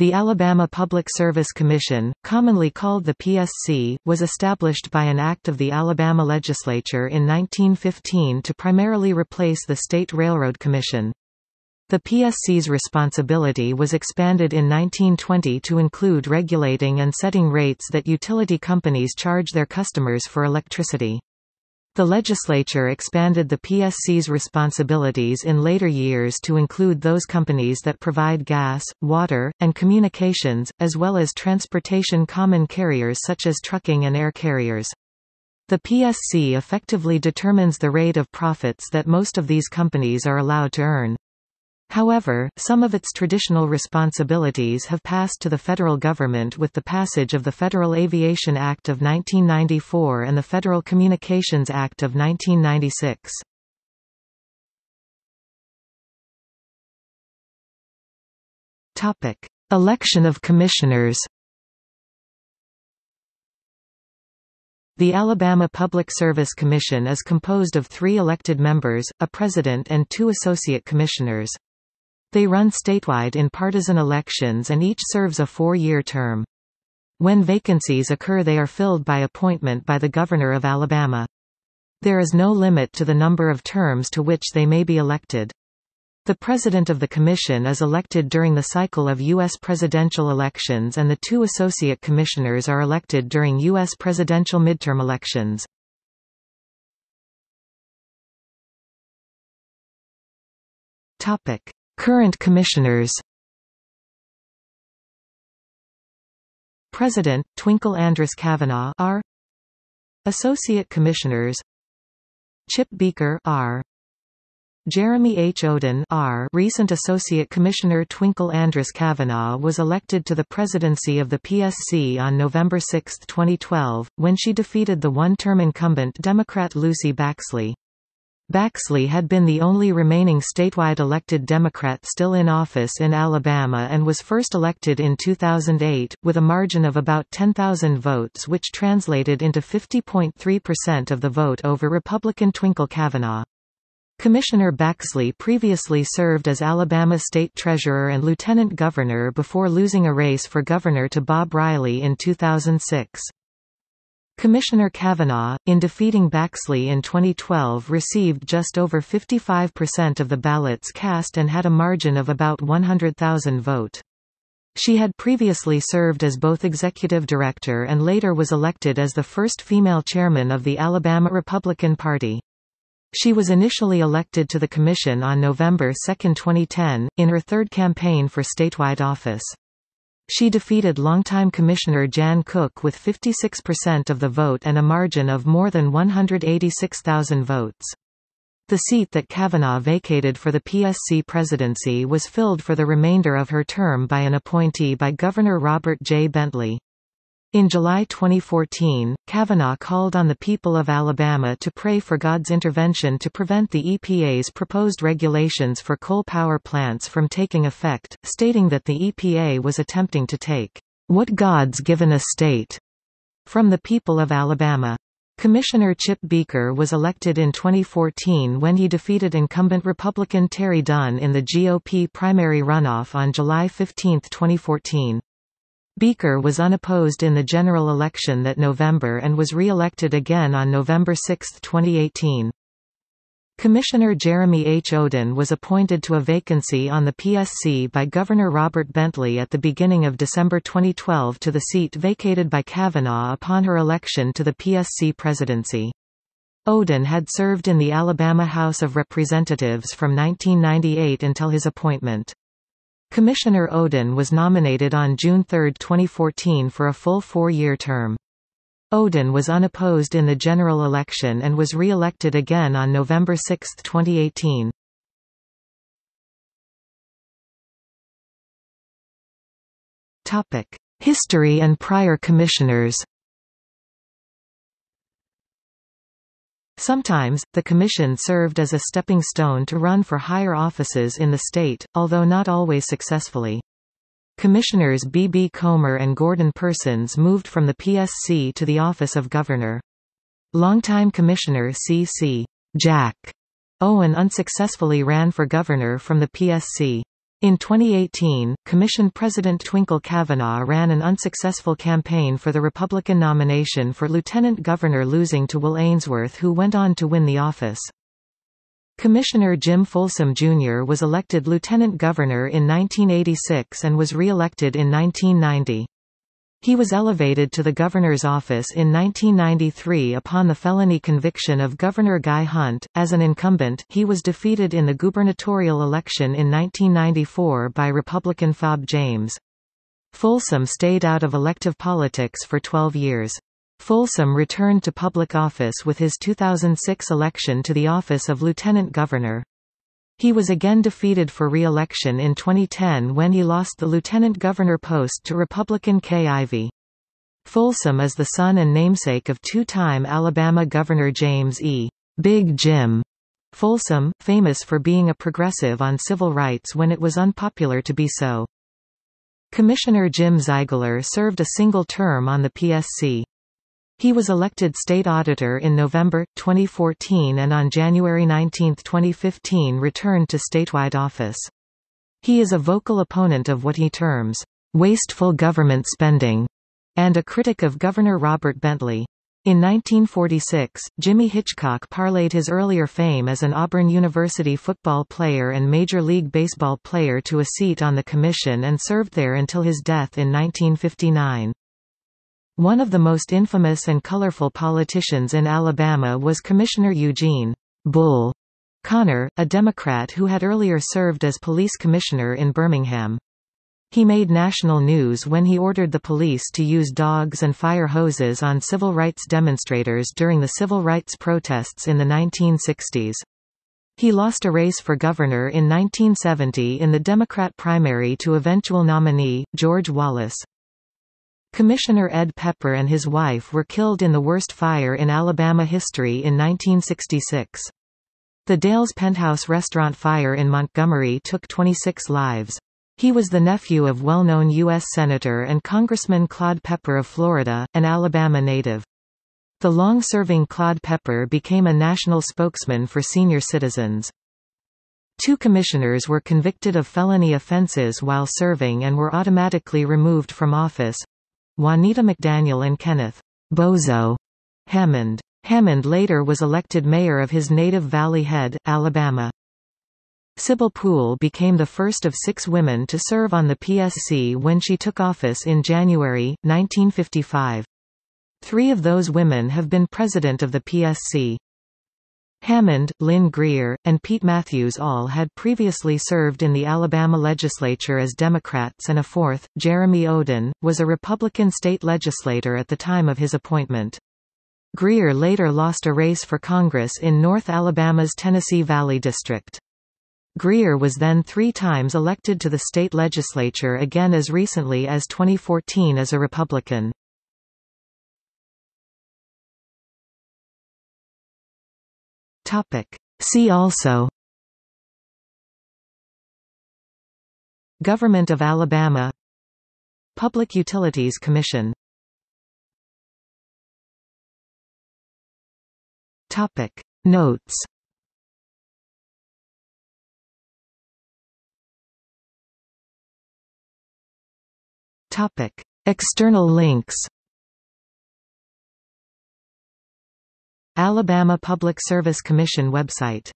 The Alabama Public Service Commission, commonly called the PSC, was established by an act of the Alabama Legislature in 1915 to primarily replace the State Railroad Commission. The PSC's responsibility was expanded in 1920 to include regulating and setting rates that utility companies charge their customers for electricity. The legislature expanded the PSC's responsibilities in later years to include those companies that provide gas, water, and communications, as well as transportation common carriers such as trucking and air carriers. The PSC effectively determines the rate of profits that most of these companies are allowed to earn. However, some of its traditional responsibilities have passed to the federal government with the passage of the Federal Aviation Act of 1994 and the Federal Communications Act of 1996. Topic: Election of Commissioners. The Alabama Public Service Commission is composed of 3 elected members, a president and 2 associate commissioners. They run statewide in partisan elections and each serves a 4-year term. When vacancies occur, they are filled by appointment by the Governor of Alabama. There is no limit to the number of terms to which they may be elected. The President of the Commission is elected during the cycle of U.S. presidential elections, and the 2 associate commissioners are elected during U.S. presidential midterm elections. Current commissioners. President, Twinkle Andress Cavanaugh R. Associate commissioners, Chip Beeker R. Jeremy H. Oden R. Recent Associate Commissioner Twinkle Andress Cavanaugh was elected to the presidency of the PSC on November 6, 2012, when she defeated the one-term incumbent Democrat Lucy Baxley. Baxley had been the only remaining statewide elected Democrat still in office in Alabama and was first elected in 2008, with a margin of about 10,000 votes, which translated into 50.3% of the vote over Republican Twinkle Cavanaugh. Commissioner Baxley previously served as Alabama State Treasurer and Lieutenant Governor before losing a race for governor to Bob Riley in 2006. Commissioner Cavanaugh, in defeating Baxley in 2012, received just over 55% of the ballots cast and had a margin of about 100,000 vote. She had previously served as both executive director and later was elected as the first female chairman of the Alabama Republican Party. She was initially elected to the commission on November 2, 2010, in her third campaign for statewide office. She defeated longtime Commissioner Jan Cook with 56% of the vote and a margin of more than 186,000 votes. The seat that Cavanaugh vacated for the PSC presidency was filled for the remainder of her term by an appointee by Governor Robert J. Bentley. In July 2014, Cavanaugh called on the people of Alabama to pray for God's intervention to prevent the EPA's proposed regulations for coal power plants from taking effect, stating that the EPA was attempting to take "what God's given a state" from the people of Alabama. Commissioner Chip Beeker was elected in 2014 when he defeated incumbent Republican Terry Dunn in the GOP primary runoff on July 15, 2014. Beeker was unopposed in the general election that November and was re-elected again on November 6, 2018. Commissioner Jeremy H. Oden was appointed to a vacancy on the PSC by Governor Robert Bentley at the beginning of December 2012 to the seat vacated by Cavanaugh upon her election to the PSC presidency. Oden had served in the Alabama House of Representatives from 1998 until his appointment. Commissioner Oden was nominated on June 3, 2014 for a full 4-year term. Oden was unopposed in the general election and was re-elected again on November 6, 2018. History and prior commissioners. Sometimes, the commission served as a stepping stone to run for higher offices in the state, although not always successfully. Commissioners B.B. Comer and Gordon Persons moved from the PSC to the office of governor. Longtime Commissioner C.C. Jack Owen unsuccessfully ran for governor from the PSC. In 2018, Commission President Twinkle Cavanaugh ran an unsuccessful campaign for the Republican nomination for Lieutenant Governor, losing to Will Ainsworth, who went on to win the office. Commissioner Jim Folsom Jr. was elected Lieutenant Governor in 1986 and was re-elected in 1990. He was elevated to the governor's office in 1993 upon the felony conviction of Governor Guy Hunt. As an incumbent, he was defeated in the gubernatorial election in 1994 by Republican Fob James. Folsom stayed out of elective politics for 12 years. Folsom returned to public office with his 2006 election to the office of Lieutenant Governor. He was again defeated for re-election in 2010 when he lost the lieutenant governor post to Republican Kay Ivey. Folsom is the son and namesake of two-time Alabama Governor James E. "Big Jim" Folsom, famous for being a progressive on civil rights when it was unpopular to be so. Commissioner Jim Ziegler served a single term on the PSC. He was elected state auditor in November 2014 and on January 19, 2015 returned to statewide office. He is a vocal opponent of what he terms, "wasteful government spending," and a critic of Governor Robert Bentley. In 1946, Jimmy Hitchcock parlayed his earlier fame as an Auburn University football player and Major League Baseball player to a seat on the commission and served there until his death in 1959. One of the most infamous and colorful politicians in Alabama was Commissioner Eugene "Bull" Connor, a Democrat who had earlier served as police commissioner in Birmingham. He made national news when he ordered the police to use dogs and fire hoses on civil rights demonstrators during the civil rights protests in the 1960s. He lost a race for governor in 1970 in the Democrat primary to eventual nominee, George Wallace. Commissioner Ed Pepper and his wife were killed in the worst fire in Alabama history in 1966. The Dale's Penthouse restaurant fire in Montgomery took 26 lives. He was the nephew of well-known U.S. Senator and Congressman Claude Pepper of Florida, an Alabama native. The long-serving Claude Pepper became a national spokesman for senior citizens. Two commissioners were convicted of felony offenses while serving and were automatically removed from office: Juanita McDaniel and Kenneth "Bozo" Hammond. Hammond later was elected mayor of his native Valley Head, Alabama. Sybil Poole became the first of 6 women to serve on the PSC when she took office in January 1955. 3 of those women have been president of the PSC. Hammond, Lynn Greer, and Pete Matthews all had previously served in the Alabama legislature as Democrats, and a 4th, Jeremy Oden, was a Republican state legislator at the time of his appointment. Greer later lost a race for Congress in North Alabama's Tennessee Valley District. Greer was then 3 times elected to the state legislature, again as recently as 2014 as a Republican. See also: Government of Alabama, Public Utilities Commission. Notes. External links: Alabama Public Service Commission website.